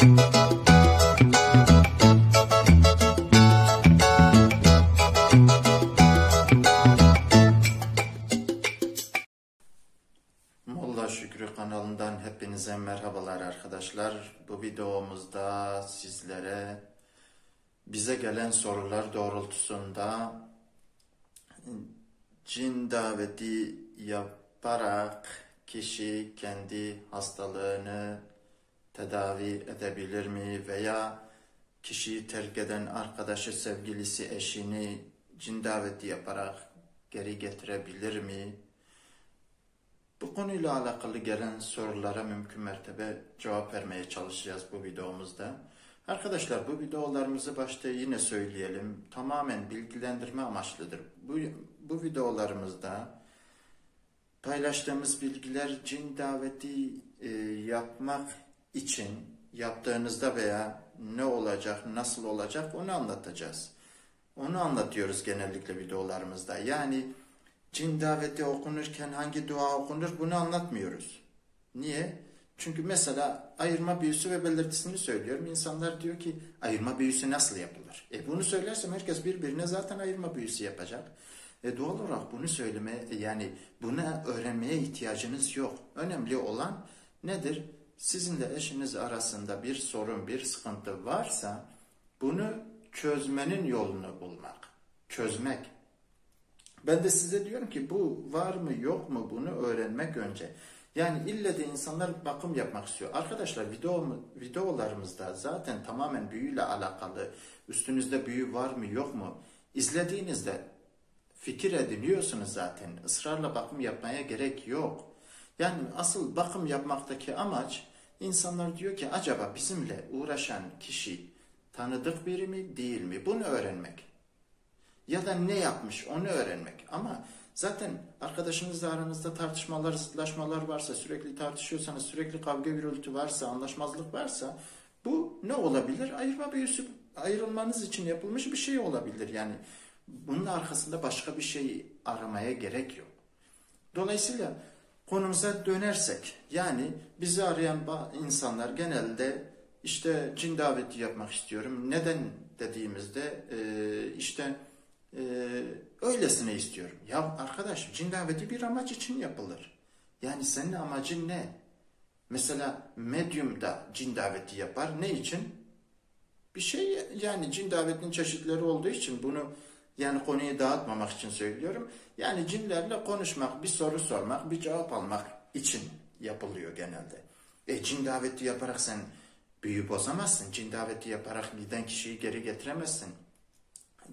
Molla Şükrü kanalından hepinize merhabalar arkadaşlar. Bu videomuzda sizlere bize gelen sorular doğrultusunda cin daveti yaparak kişi kendi hastalığını tedavi edebilir mi veya kişiyi terk eden arkadaşı, sevgilisi, eşini cin daveti yaparak geri getirebilir mi? Bu konuyla alakalı gelen sorulara mümkün mertebe cevap vermeye çalışacağız bu videomuzda. Arkadaşlar, bu videolarımızı başta yine söyleyelim. Tamamen bilgilendirme amaçlıdır. Bu videolarımızda paylaştığımız bilgiler cin daveti yapmak için yaptığınızda veya ne olacak, nasıl olacak onu anlatacağız. Onu anlatıyoruz genellikle videolarımızda. Yani cin daveti okunurken hangi dua okunur bunu anlatmıyoruz. Niye? Çünkü mesela ayırma büyüsü ve belirtisini söylüyorum. İnsanlar diyor ki ayırma büyüsü nasıl yapılır? Bunu söylersem herkes birbirine zaten ayırma büyüsü yapacak. Doğal olarak bunu söylemeye, yani bunu öğrenmeye ihtiyacınız yok. Önemli olan nedir? Sizinle eşiniz arasında bir sorun, bir sıkıntı varsa bunu çözmenin yolunu bulmak, çözmek. Ben de size diyorum ki bu var mı yok mu bunu öğrenmek önce. Yani ille de insanlar bakım yapmak istiyor. Arkadaşlar, videolarımızda zaten tamamen büyüyle alakalı, üstünüzde büyü var mı yok mu izlediğinizde fikir ediniyorsunuz zaten. Israrla bakım yapmaya gerek yok. Yani asıl bakım yapmaktaki amaç, insanlar diyor ki acaba bizimle uğraşan kişi tanıdık biri mi değil mi? Bunu öğrenmek. Ya da ne yapmış onu öğrenmek. Ama zaten arkadaşınızla aranızda tartışmalar, zıtlaşmalar varsa, sürekli tartışıyorsanız, sürekli kavga gürültü varsa, anlaşmazlık varsa bu ne olabilir? Ayırma büyüsü, ayrılmanız için yapılmış bir şey olabilir. Yani bunun arkasında başka bir şey aramaya gerek yok. Dolayısıyla konumuza dönersek, yani bizi arayan insanlar genelde işte cin daveti yapmak istiyorum. Neden dediğimizde işte öylesine istiyorum. Ya arkadaş, cin daveti bir amaç için yapılır. Yani senin amacın ne? Mesela medyum da cin daveti yapar. Ne için? Bir şey, yani cin davetinin çeşitleri olduğu için bunu, yani konuyu dağıtmamak için söylüyorum. Yani cinlerle konuşmak, bir soru sormak, bir cevap almak için yapılıyor genelde. Cin daveti yaparak sen büyü bozamazsın. Cin daveti yaparak giden kişiyi geri getiremezsin.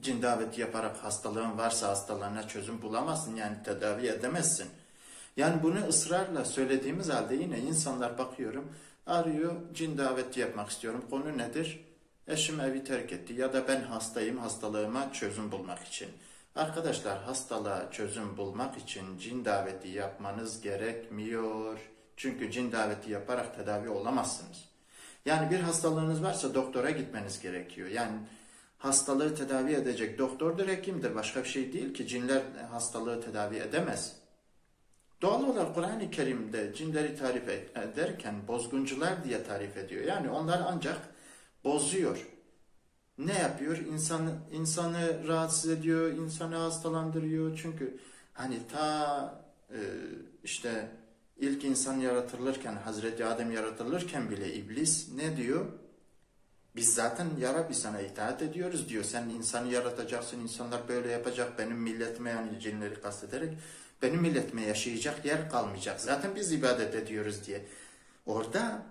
Cin daveti yaparak hastalığın varsa hastalarına çözüm bulamazsın. Yani tedavi edemezsin. Yani bunu ısrarla söylediğimiz halde yine insanlar, bakıyorum, arıyor, cin daveti yapmak istiyorum. Konu nedir? Eşim evi terk etti ya da ben hastayım, hastalığıma çözüm bulmak için. Arkadaşlar, hastalığa çözüm bulmak için cin daveti yapmanız gerekmiyor. Çünkü cin daveti yaparak tedavi olamazsınız. Yani bir hastalığınız varsa doktora gitmeniz gerekiyor. Yani hastalığı tedavi edecek doktordur, hekimdir. Başka bir şey değil ki, cinler hastalığı tedavi edemez. Doğal olarak Kur'an-ı Kerim'de cinleri tarif ederken bozguncular diye tarif ediyor. Yani onlar ancak bozuyor. Ne yapıyor? İnsanı rahatsız ediyor, insanı hastalandırıyor. Çünkü hani ta işte ilk insan yaratılırken, Hazreti Adem yaratılırken bile iblis ne diyor? Biz zaten ya Rabbi sana itaat ediyoruz diyor. Sen insanı yaratacaksın, insanlar böyle yapacak. Benim milletime, yani cinleri kastederek, benim milletime yaşayacak yer kalmayacak. Zaten biz ibadet ediyoruz diye. Orada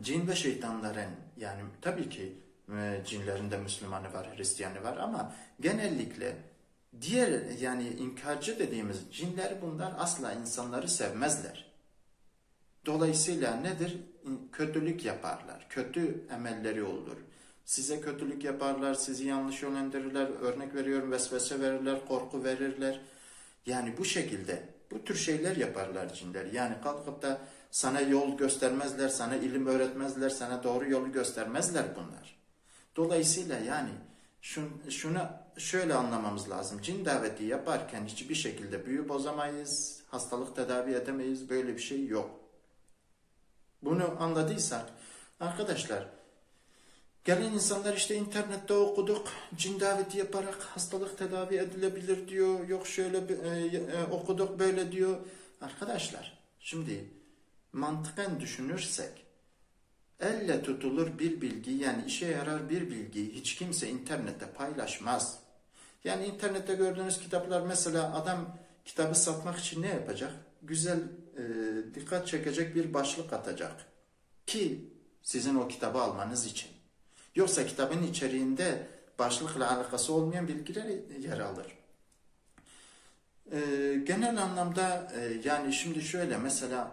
cin ve şeytanların, yani tabii ki cinlerin de Müslümanı var, Hristiyanı var ama genellikle diğer, yani inkarcı dediğimiz cinler, bunlar asla insanları sevmezler. Dolayısıyla nedir? Kötülük yaparlar. Kötü emelleri olur. Size kötülük yaparlar, sizi yanlış yönlendirirler. Örnek veriyorum, vesvese verirler, korku verirler. Yani bu şekilde bu tür şeyler yaparlar cinler. Yani kalkıp da sana yol göstermezler, sana ilim öğretmezler, sana doğru yolu göstermezler bunlar. Dolayısıyla yani şunu şöyle anlamamız lazım. Cin daveti yaparken hiçbir şekilde büyü bozamayız, hastalık tedavi edemeyiz. Böyle bir şey yok. Bunu anladıysak Arkadaşlar, gelen insanlar işte internette okuduk, cin daveti yaparak hastalık tedavi edilebilir diyor, yok şöyle okuduk böyle diyor. Arkadaşlar, şimdi mantıken düşünürsek, elle tutulur bir bilgi, yani işe yarar bir bilgiyi hiç kimse internette paylaşmaz. Yani internette gördüğünüz kitaplar, mesela adam kitabı satmak için ne yapacak? Güzel, dikkat çekecek bir başlık atacak ki sizin o kitabı almanız için. Yoksa kitabın içeriğinde başlıkla alakası olmayan bilgiler yer alır. Genel anlamda yani şimdi şöyle, mesela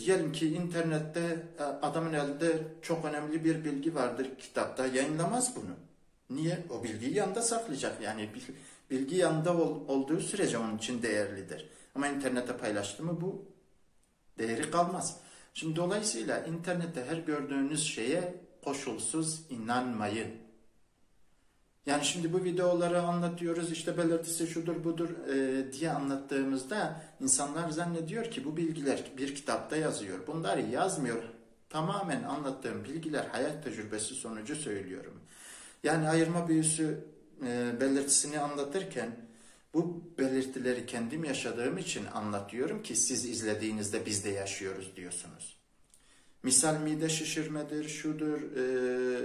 diyelim ki internette adamın elinde çok önemli bir bilgi vardır, kitapta yayınlamaz bunu. Niye? O bilgiyi yanında saklayacak. Yani bilgi yanında olduğu sürece onun için değerlidir. Ama internete paylaştı mı bu değeri kalmaz. Şimdi dolayısıyla internette her gördüğünüz şeye koşulsuz inanmayın. Yani şimdi bu videoları anlatıyoruz, işte belirtisi şudur budur diye anlattığımızda insanlar zannediyor ki bu bilgiler bir kitapta yazıyor. Bunları yazmıyor. Tamamen anlattığım bilgiler hayat tecrübesi sonucu söylüyorum. Yani ayırma büyüsü belirtisini anlatırken bu belirtileri kendim yaşadığım için anlatıyorum ki siz izlediğinizde biz de yaşıyoruz diyorsunuz. Misal mide şişirmedir, şudur,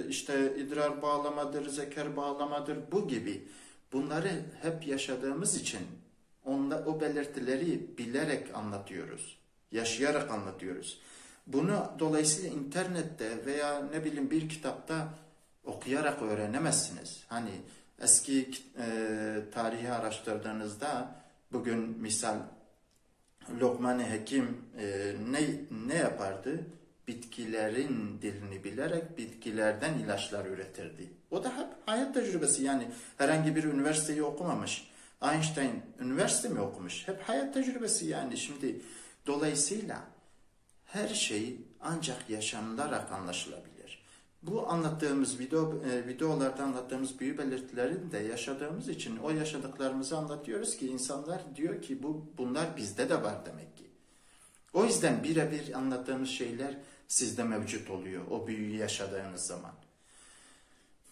işte idrar bağlamadır, zeker bağlamadır, bu gibi. Bunları hep yaşadığımız için onda o belirtileri bilerek anlatıyoruz, yaşayarak anlatıyoruz. Bunu dolayısıyla internette veya ne bileyim bir kitapta okuyarak öğrenemezsiniz. Hani eski tarihi araştırdığınızda, bugün misal Lokman-ı Hekim ne yapardı? Bitkilerin dilini bilerek bitkilerden ilaçlar üretirdi. O da hep hayat tecrübesi, yani herhangi bir üniversiteyi okumamış. Einstein üniversite mi okumuş? Hep hayat tecrübesi yani şimdi. Dolayısıyla her şey ancak yaşanılarak anlaşılabilir. Bu anlattığımız videolarda anlattığımız büyü belirtilerini de yaşadığımız için o yaşadıklarımızı anlatıyoruz ki insanlar diyor ki bunlar bizde de var demek ki. O yüzden birebir anlattığımız şeyler sizde mevcut oluyor o büyüyü yaşadığınız zaman.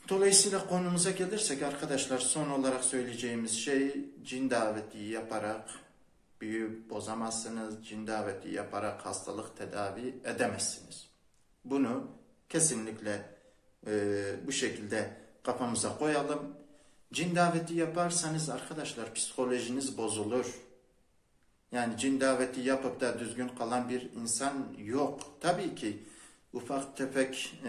Dolayısıyla konumuza gelirsek arkadaşlar, son olarak söyleyeceğimiz şey, cin daveti yaparak büyü bozamazsınız, cin daveti yaparak hastalık tedavi edemezsiniz. Bunu kesinlikle bu şekilde kafamıza koyalım. Cin daveti yaparsanız arkadaşlar psikolojiniz bozulur. Yani cin daveti yapıp da düzgün kalan bir insan yok. Tabii ki ufak tefek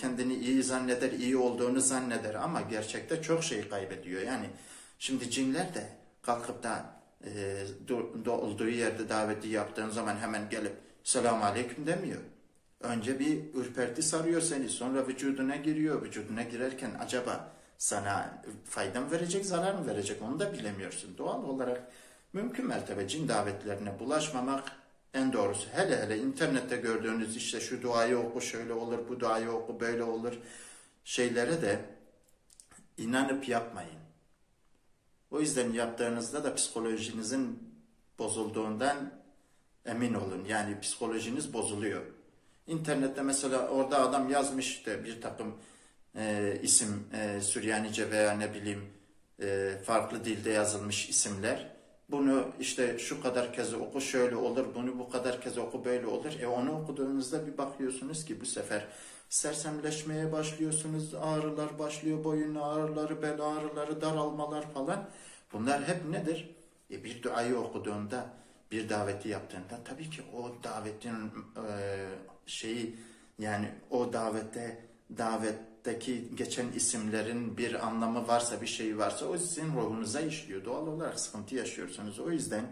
kendini iyi zanneder, iyi olduğunu zanneder ama gerçekte çok şey kaybediyor. Yani şimdi cinler de kalkıp da olduğu yerde daveti yaptığın zaman hemen gelip selamun aleyküm demiyor. Önce bir ürperti sarıyor seni, sonra vücuduna giriyor. Vücuduna girerken acaba sana fayda mı verecek, zarar mı verecek, onu da bilemiyorsun. Doğal olarak mümkün mertebe cin davetlerine bulaşmamak en doğrusu. Hele hele internette gördüğünüz işte şu duayı oku şöyle olur, bu duayı oku böyle olur şeylere de inanıp yapmayın. O yüzden yaptığınızda da psikolojinizin bozulduğundan emin olun. Yani psikolojiniz bozuluyor. İnternette mesela orada adam yazmış işte bir takım isim, Süryanice veya ne bileyim farklı dilde yazılmış isimler. Bunu işte şu kadar kez oku şöyle olur, bunu bu kadar kez oku böyle olur. Onu okuduğunuzda bir bakıyorsunuz ki bu sefer sersemleşmeye başlıyorsunuz, ağrılar başlıyor, boyun ağrıları, bel ağrıları, daralmalar falan. Bunlar hep nedir? Bir duayı okuduğunda, bir daveti yaptığında tabii ki o davetin şeyi, yani o davetteki geçen isimlerin bir anlamı varsa, bir şey varsa o sizin ruhunuza işliyor. Doğal olarak sıkıntı yaşıyorsunuz. O yüzden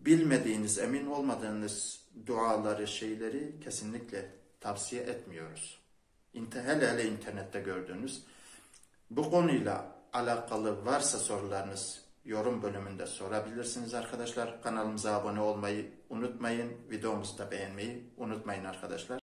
bilmediğiniz, emin olmadığınız duaları, şeyleri kesinlikle tavsiye etmiyoruz. Hele hele internette gördüğünüz. Bu konuyla alakalı varsa sorularınız yorum bölümünde sorabilirsiniz arkadaşlar. Kanalımıza abone olmayı unutmayın. Videomuzu da beğenmeyi unutmayın arkadaşlar.